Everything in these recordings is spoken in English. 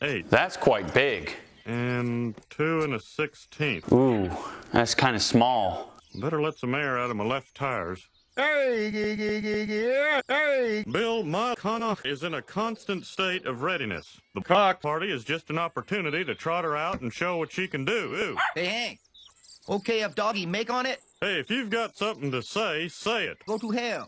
an 8. That's quite big. And 2 1/16. Ooh, that's kind of small. Better let some air out of my left tires. Hey, Bill, my cock is in a constant state of readiness. The cock party is just an opportunity to trot her out and show what she can do. Ooh. Hey, Hank. Okay, if doggy make on it? Hey, if you've got something to say, say it. Go to hell.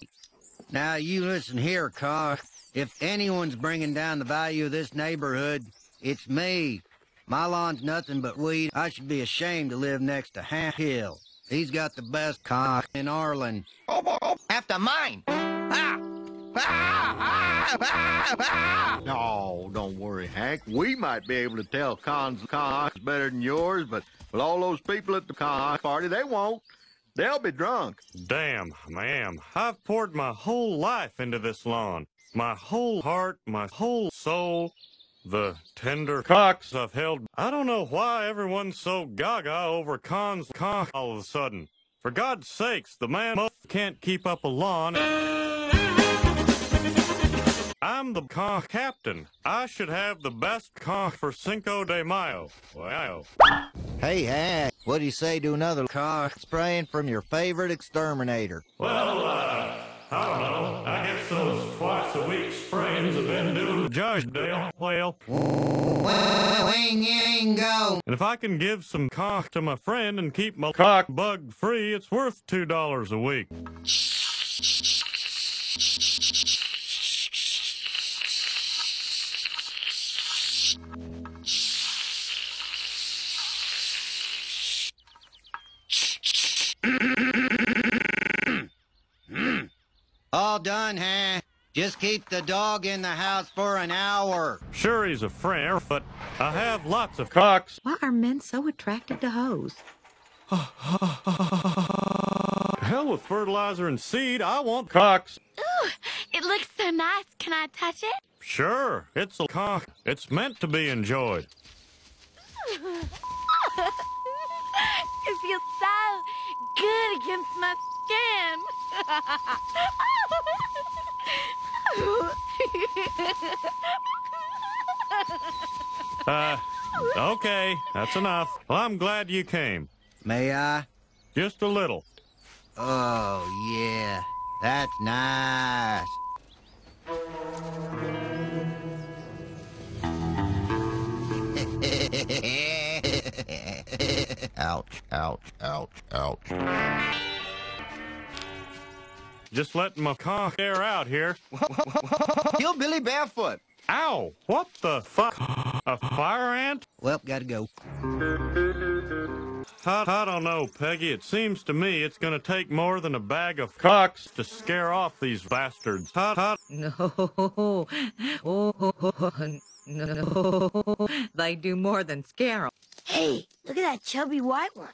Now, you listen here, cock. If anyone's bringing down the value of this neighborhood, it's me. My lawn's nothing but weed. I should be ashamed to live next to Hank Hill. He's got the best cock in Arlen. After mine. No, don't worry, Hank. We might be able to tell Con's cock is better than yours, but with all those people at the cock party, they won't. They'll be drunk. Damn, ma'am. I've poured my whole life into this lawn. My whole heart, my whole soul. The tender cocks I've held. I don't know why everyone's so gaga over Con's cock all of a sudden. For God's sakes, the man can't keep up a lawn. I'm the cock captain. I should have the best cock for Cinco de Mayo. Wow. Hey, Hank, what do you say to another cock spraying from your favorite exterminator? Well, I don't know. I guess those twice-a-week sprains have been due to Judge Dale. Well, ain't go. And if I can give some cock to my friend and keep my cock bug-free, it's worth $2 a week. All done, huh? Just keep the dog in the house for an hour. Sure, he's a friend, but I have lots of cocks. Why are men so attracted to hoes? Hell with fertilizer and seed. I want cocks. Ooh, it looks so nice. Can I touch it? Sure, it's a cock. It's meant to be enjoyed. It feels so good against my skin. Okay, that's enough. Well, I'm glad you came. May I? Just a little. Oh, yeah. That's nice. Ouch, ouch, ouch, ouch. Just letting my cock air out here. Kill Billy Barefoot. Ow! What the fuck? A fire ant? Well, gotta go. I don't know, Peggy. It seems to me it's gonna take more than a bag of cocks to scare off these bastards. No. No. They do more than scare them. Hey, look at that chubby white one.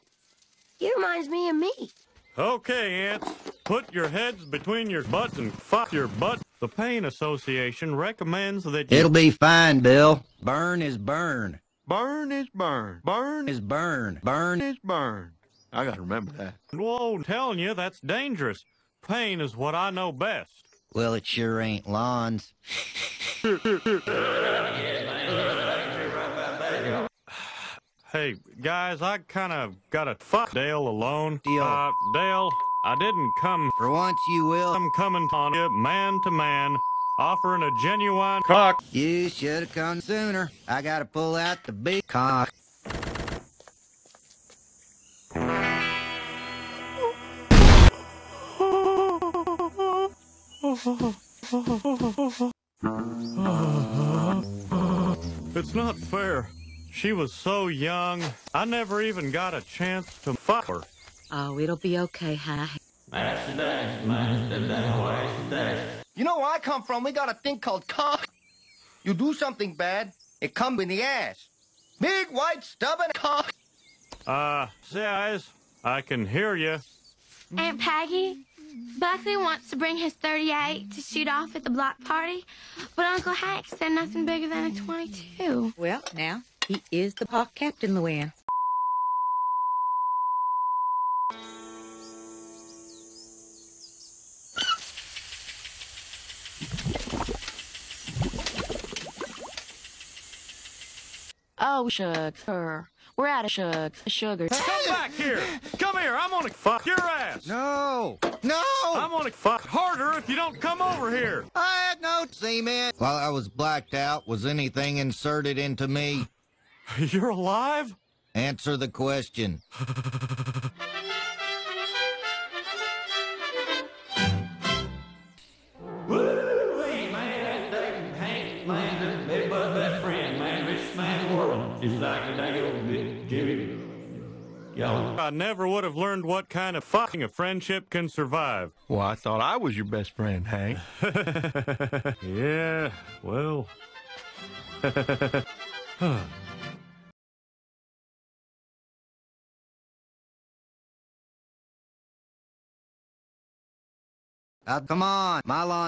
He reminds me of me. Okay, ants, put your heads between your butts and fuck your butt. The Pain Association recommends that you... It'll be fine, Bill. Burn is burn. Burn is burn. Burn is burn. Burn is burn. I gotta remember that. Whoa, I'm telling you, that's dangerous. Pain is what I know best. Well, it sure ain't lawns. Hey, guys, I kind of gotta fuck Dale alone. Deal. Dale, I didn't come. For once you will. I'm coming on you man to man, offering a genuine cock. You should have come sooner. I gotta pull out the big cock. It's not fair. She was so young, I never even got a chance to fuck her. Oh, it'll be okay, huh? You know where I come from, we got a thing called cock. You do something bad, it comes in the ass. Big, white, stubborn cock. Guys, I can hear you. Aunt Peggy, Buckley wants to bring his .38 to shoot off at the block party, but Uncle Hank said nothing bigger than a .22. Well, now... He is the cock captain, Luann. Oh, sugar. We're out of sugar. Hey, come back here. Come here. I'm gonna fuck your ass. No. No. I'm gonna fuck harder if you don't come over here. I had no semen. While I was blacked out, was anything inserted into me? You're alive? Answer the question. I never would have learned what kind of fucking a friendship can survive. Well, I thought I was your best friend, Hank. Yeah, well... Come on, my lawn.